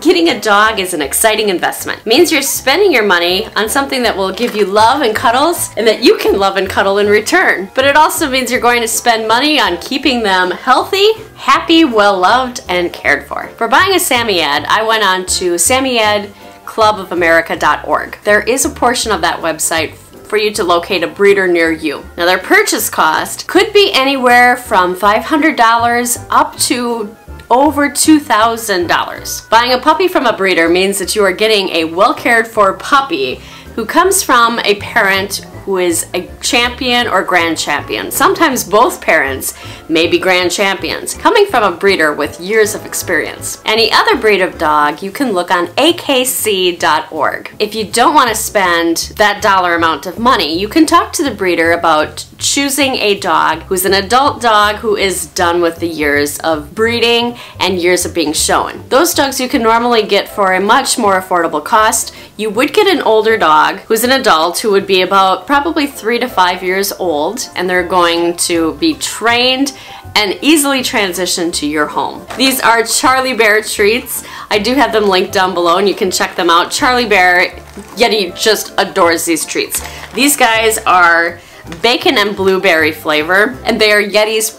Getting a dog is an exciting investment. It means you're spending your money on something that will give you love and cuddles and that you can love and cuddle in return. But it also means you're going to spend money on keeping them healthy, happy, well-loved, and cared for. For buying a Samoyed, I went on to samoyedclubofamerica.org. There is a portion of that website for you to locate a breeder near you. Now, their purchase cost could be anywhere from $500 up to over $2,000. Buying a puppy from a breeder means that you are getting a well cared for puppy who comes from a parent who is a champion or grand champion. Sometimes both parents may be grand champions, coming from a breeder with years of experience. Any other breed of dog, you can look on AKC.org. If you don't want to spend that dollar amount of money, you can talk to the breeder about choosing a dog who's an adult dog who is done with the years of breeding and years of being shown. Those dogs you can normally get for a much more affordable cost. You would get an older dog who's an adult who would be about probably 3 to 5 years old, and they're going to be trained and easily transition to your home. These are Charlie Bear treats. I do have them linked down below and you can check them out. Charlie Bear, Yeti just adores these treats. These guys are bacon and blueberry flavor, and they are Yeti's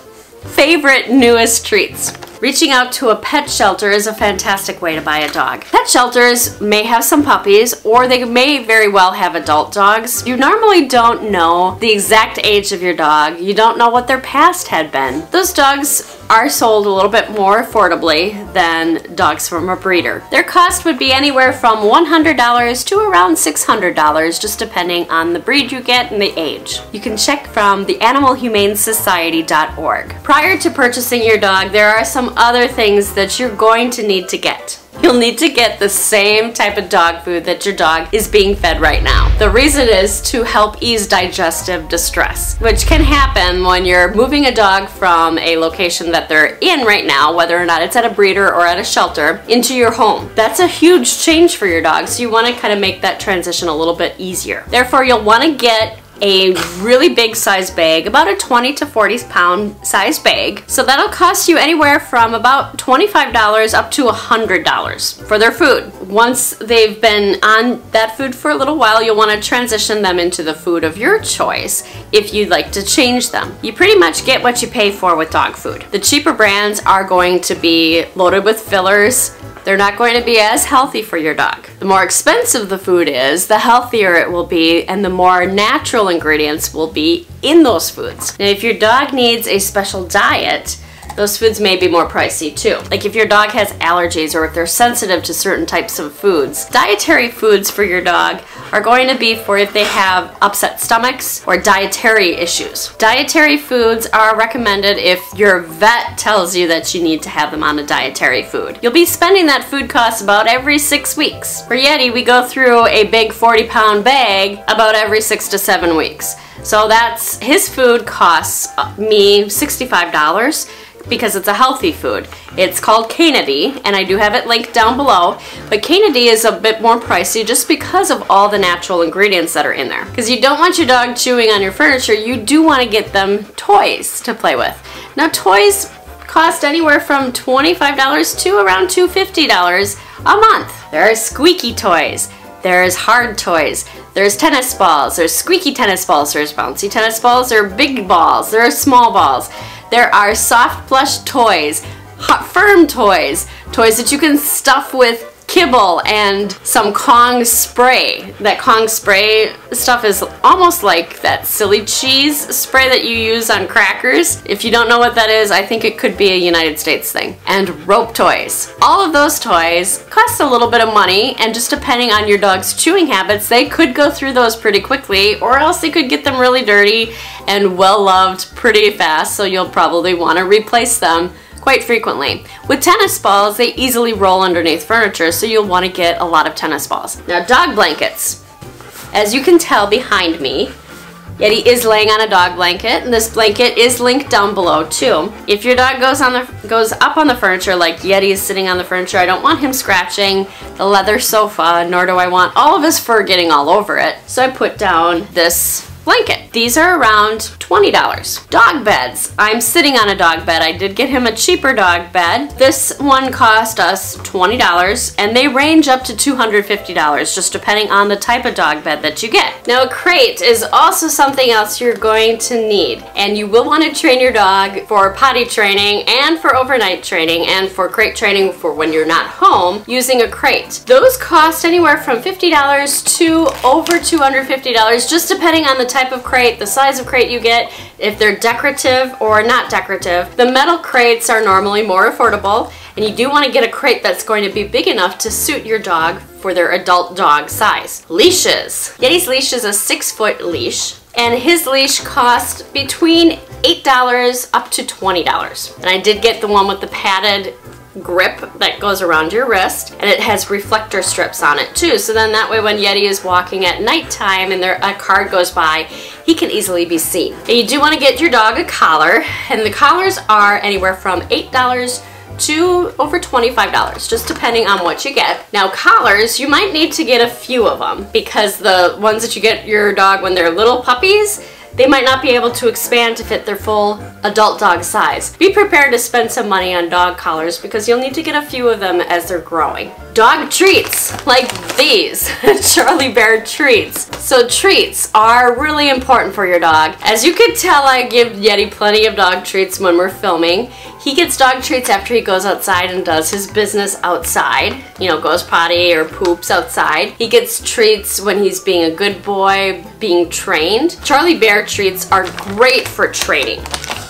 favorite newest treats. Reaching out to a pet shelter is a fantastic way to buy a dog. Pet shelters may have some puppies, or they may very well have adult dogs. You normally don't know the exact age of your dog. You don't know what their past had been. Those dogs are sold a little bit more affordably than dogs from a breeder. Their cost would be anywhere from $100 to around $600, just depending on the breed you get and the age. You can check from the AnimalHumaneSociety.org. Prior to purchasing your dog, there are some other things that you're going to need to get. You'll need to get the same type of dog food that your dog is being fed right now. The reason is to help ease digestive distress, which can happen when you're moving a dog from a location that they're in right now, whether or not it's at a breeder or at a shelter, into your home. That's a huge change for your dog, so you want to kind of make that transition a little bit easier. Therefore, you'll want to get a really big size bag, about a 20 to 40 pound size bag. So that'll cost you anywhere from about $25 up to $100 for their food. Once they've been on that food for a little while, you'll want to transition them into the food of your choice if you'd like to change them. You pretty much get what you pay for with dog food. The cheaper brands are going to be loaded with fillers. They're not going to be as healthy for your dog. The more expensive the food is, the healthier it will be and the more natural ingredients will be in those foods. Now, if your dog needs a special diet, those foods may be more pricey too. Like if your dog has allergies or if they're sensitive to certain types of foods, dietary foods for your dog are going to be for if they have upset stomachs or dietary issues. Dietary foods are recommended if your vet tells you that you need to have them on a dietary food. You'll be spending that food cost about every 6 weeks. For Yeti, we go through a big 40-pound bag about every 6 to 7 weeks. So that's, his food costs me $65. Because it's a healthy food. It's called Canidae, and I do have it linked down below, but Canidae is a bit more pricey just because of all the natural ingredients that are in there. Because you don't want your dog chewing on your furniture, you do want to get them toys to play with. Now, toys cost anywhere from $25 to around $250 a month. There are squeaky toys, there's hard toys, there's tennis balls, there's squeaky tennis balls, there's bouncy tennis balls, there are big balls, there are small balls. There are soft plush toys, firm toys, toys that you can stuff with kibble and some Kong spray. That Kong spray stuff is almost like that silly cheese spray that you use on crackers. If you don't know what that is, I think it could be a United States thing. And rope toys. All of those toys cost a little bit of money, and just depending on your dog's chewing habits, they could go through those pretty quickly, or else they could get them really dirty and well-loved pretty fast, so you'll probably want to replace them quite frequently. With tennis balls, they easily roll underneath furniture, so you'll want to get a lot of tennis balls. Now, dog blankets. As you can tell behind me, Yeti is laying on a dog blanket, and this blanket is linked down below too. If your dog goes up on the furniture, like Yeti is sitting on the furniture, I don't want him scratching the leather sofa, nor do I want all of his fur getting all over it. So I put down this blanket. These are around $20. Dog beds. I'm sitting on a dog bed. I did get him a cheaper dog bed. This one cost us $20, and they range up to $250, just depending on the type of dog bed that you get. Now, a crate is also something else you're going to need, and you will want to train your dog for potty training and for overnight training and for crate training for when you're not home using a crate. Those cost anywhere from $50 to over $250, just depending on the type of crate, the size of crate you get, if they're decorative or not decorative. The metal crates are normally more affordable, and you do want to get a crate that's going to be big enough to suit your dog for their adult dog size. Leashes. Yeti's leash is a 6-foot leash, and his leash costs between $8 up to $20. And I did get the one with the padded grip that goes around your wrist, and it has reflector strips on it too, so then that way when Yeti is walking at nighttime and a car goes by, he can easily be seen. And you do want to get your dog a collar, and the collars are anywhere from $8 to over $25, just depending on what you get. Now, collars, you might need to get a few of them, because the ones that you get your dog when they're little puppies, they might not be able to expand to fit their full adult dog size. Be prepared to spend some money on dog collars because you'll need to get a few of them as they're growing. Dog treats, like these, Charlie Bear treats. So treats are really important for your dog. As you could tell, I give Yeti plenty of dog treats when we're filming. He gets dog treats after he goes outside and does his business outside, you know, goes potty or poops outside. He gets treats when he's being a good boy, being trained. Charlie Bear treats are great for training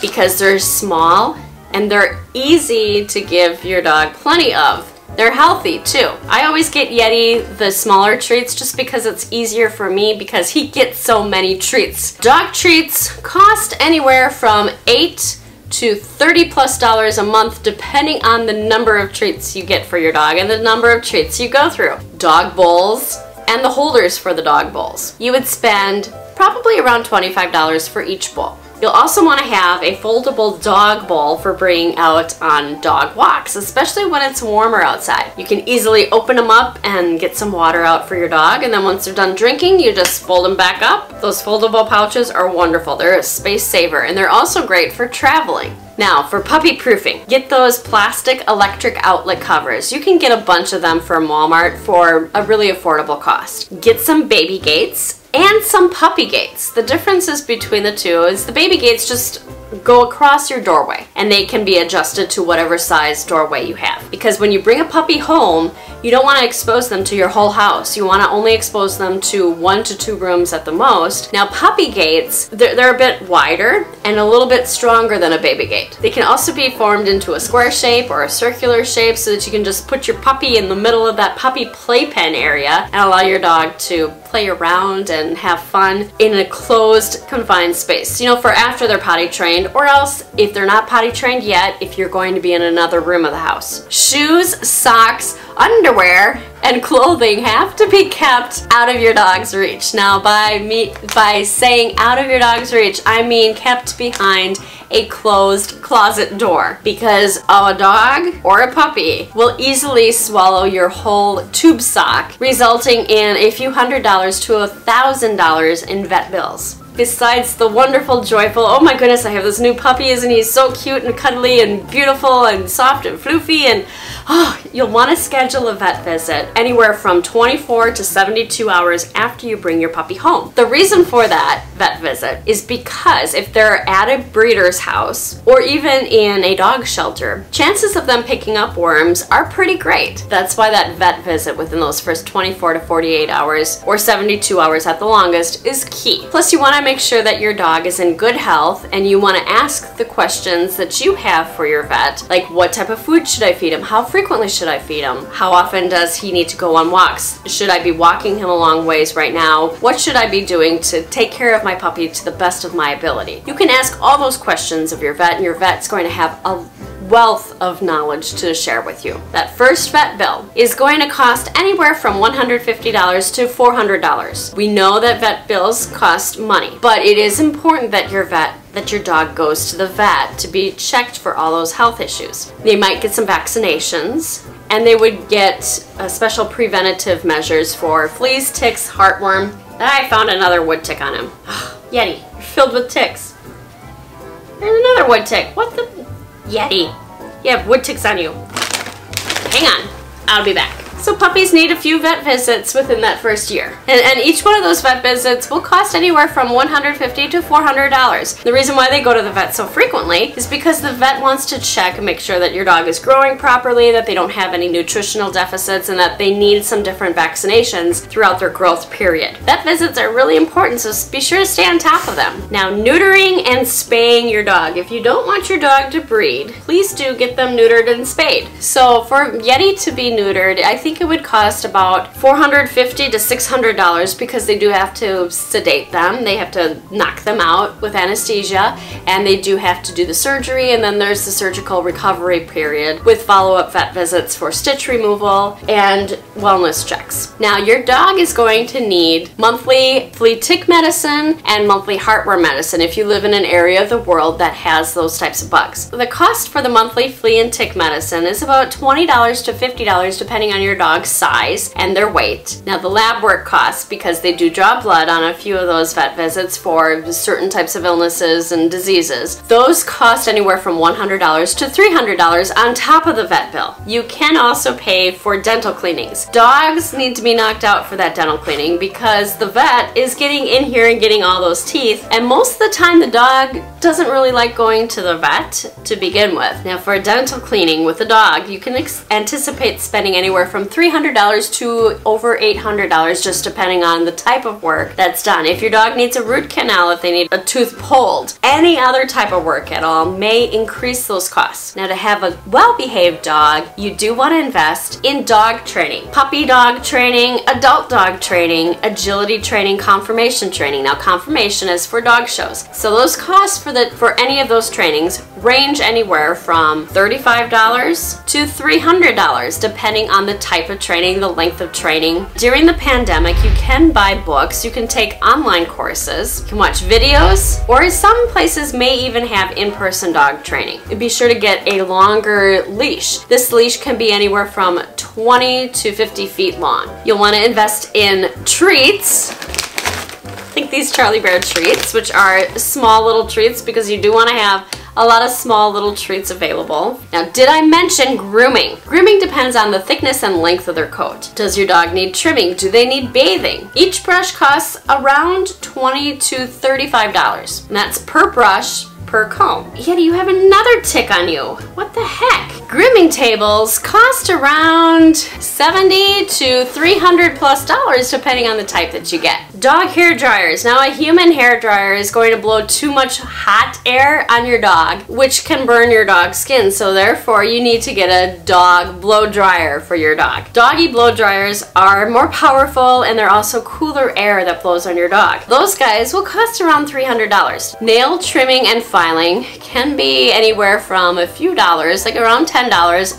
because they're small and they're easy to give your dog plenty of. They're healthy too. I always get Yeti the smaller treats just because it's easier for me because he gets so many treats. Dog treats cost anywhere from $8 to $30+ a month, depending on the number of treats you get for your dog and the number of treats you go through. Dog bowls and the holders for the dog bowls. You would spend probably around $25 for each bowl. You'll also want to have a foldable dog bowl for bringing out on dog walks, especially when it's warmer outside. You can easily open them up and get some water out for your dog, and then once they're done drinking, you just fold them back up. Those foldable pouches are wonderful. They're a space saver, and they're also great for traveling. Now, for puppy proofing, get those plastic electric outlet covers. You can get a bunch of them from Walmart for a really affordable cost. Get some baby gates and some puppy gates. The differences between the two is the baby gates just go across your doorway, and they can be adjusted to whatever size doorway you have. Because when you bring a puppy home, you don't want to expose them to your whole house. You want to only expose them to 1 to 2 rooms at the most. Now, puppy gates, they're a bit wider and a little bit stronger than a baby gate. They can also be formed into a square shape or a circular shape so that you can just put your puppy in the middle of that puppy playpen area and allow your dog to play around and have fun in a closed, confined space, you know, for after they're potty trained, or else if they're not potty trained yet, if you're going to be in another room of the house. Shoes, socks, underwear, and clothing have to be kept out of your dog's reach. Now, by saying out of your dog's reach, I mean kept behind a closed closet door, because a dog or a puppy will easily swallow your whole tube sock, resulting in a few $100 to $1,000 in vet bills. Besides the wonderful, joyful, oh my goodness, I have this new puppy, isn't he so cute and cuddly and beautiful and soft and floofy, and oh, you'll want to schedule a vet visit anywhere from 24 to 72 hours after you bring your puppy home. The reason for that vet visit is because if they're at a breeder's house or even in a dog shelter, chances of them picking up worms are pretty great. That's why that vet visit within those first 24 to 48 hours or 72 hours at the longest is key. Plus, you want to make sure that your dog is in good health, and you want to ask the questions that you have for your vet, like what type of food should I feed him? How frequently should I feed him? How often does he need to go on walks? Should I be walking him a long ways right now? What should I be doing to take care of my puppy to the best of my ability? You can ask all those questions of your vet, and your vet's going to have a wealth of knowledge to share with you. That first vet bill is going to cost anywhere from $150 to $400. We know that vet bills cost money, but it is important that your dog goes to the vet to be checked for all those health issues. They might get some vaccinations, and they would get special preventative measures for fleas, ticks, heartworm. I found another wood tick on him. Yeti, you're filled with ticks. There's another wood tick. What the? Yeti, you have wood ticks on you. Hang on, I'll be back. So puppies need a few vet visits within that first year. And each one of those vet visits will cost anywhere from $150 to $400. The reason why they go to the vet so frequently is because the vet wants to check and make sure that your dog is growing properly, that they don't have any nutritional deficits, and that they need some different vaccinations throughout their growth period. Vet visits are really important, so be sure to stay on top of them. Now, neutering and spaying your dog. If you don't want your dog to breed, please do get them neutered and spayed. So for Yeti to be neutered, I think it would cost about $450 to $600 because they do have to sedate them, they have to knock them out with anesthesia, and they do have to do the surgery, and then there's the surgical recovery period with follow-up vet visits for stitch removal and wellness checks. Now your dog is going to need monthly flea tick medicine and monthly heartworm medicine if you live in an area of the world that has those types of bugs. The cost for the monthly flea and tick medicine is about $20 to $50 depending on your dog's size and their weight. Now the lab work costs, because they do draw blood on a few of those vet visits for certain types of illnesses and diseases, those cost anywhere from $100 to $300 on top of the vet bill. You can also pay for dental cleanings. Dogs need to be knocked out for that dental cleaning because the vet is getting in here and getting all those teeth, and most of the time the dog doesn't really like going to the vet to begin with. Now for a dental cleaning with a dog, you can anticipate spending anywhere from $300 to over $800, just depending on the type of work that's done. If your dog needs a root canal, if they need a tooth pulled, any other type of work at all may increase those costs. Now to have a well-behaved dog, you do want to invest in dog training. Puppy dog training, adult dog training, agility training, conformation training. Now conformation is for dog shows. So those costs for any of those trainings range anywhere from $35 to $300 depending on the type of training, the length of training. During the pandemic, you can buy books, you can take online courses, you can watch videos, or some places may even have in-person dog training. Be sure to get a longer leash. This leash can be anywhere from 20 to 50 feet long. You'll want to invest in treats. I think these Charlie Bear treats, which are small little treats, because you do want to have a lot of small little treats available. Now, did I mention grooming? Grooming depends on the thickness and length of their coat. Does your dog need trimming? Do they need bathing? Each brush costs around $20 to $35, and that's per brush, per comb. Yeti, you have another tick on you. What the heck? Grooming tables cost around $70 to $300+ depending on the type that you get. Dog hair dryers. Now a human hair dryer is going to blow too much hot air on your dog, which can burn your dog's skin, so therefore you need to get a dog blow dryer for your dog. Doggy blow dryers are more powerful, and they're also cooler air that blows on your dog. Those guys will cost around $300. Nail trimming and filing can be anywhere from a few dollars, like around $10,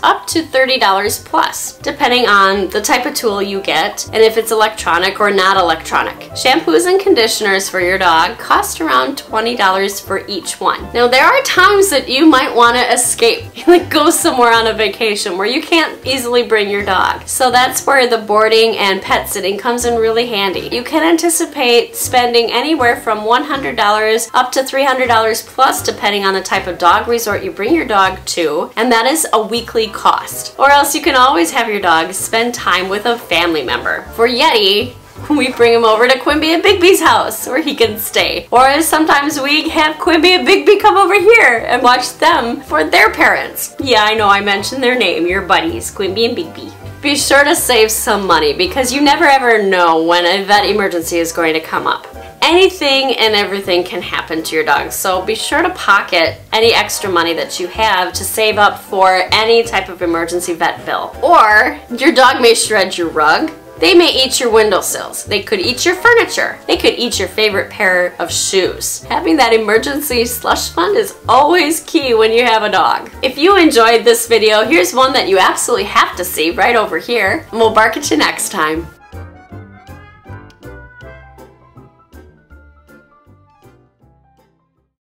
up to $30+ depending on the type of tool you get and if it's electronic or not electronic. Shampoos and conditioners for your dog cost around $20 for each one. Now there are times that you might want to escape, like go somewhere on a vacation where you can't easily bring your dog. So that's where the boarding and pet sitting comes in really handy. You can anticipate spending anywhere from $100 up to $300+ depending on the type of dog resort you bring your dog to, and that is a weekly cost. Or else you can always have your dog spend time with a family member. For Yeti, we bring him over to Quimby and Bigby's house where he can stay. Or sometimes we have Quimby and Bigby come over here and watch them for their parents. Yeah, I know I mentioned their name, your buddies, Quimby and Bigby. Be sure to save some money because you never ever know when a vet emergency is going to come up. Anything and everything can happen to your dog, so be sure to pocket any extra money that you have to save up for any type of emergency vet bill. Or your dog may shred your rug, they may eat your windowsills, they could eat your furniture, they could eat your favorite pair of shoes. Having that emergency slush fund is always key when you have a dog. If you enjoyed this video, here's one that you absolutely have to see right over here, and we'll bark at you next time.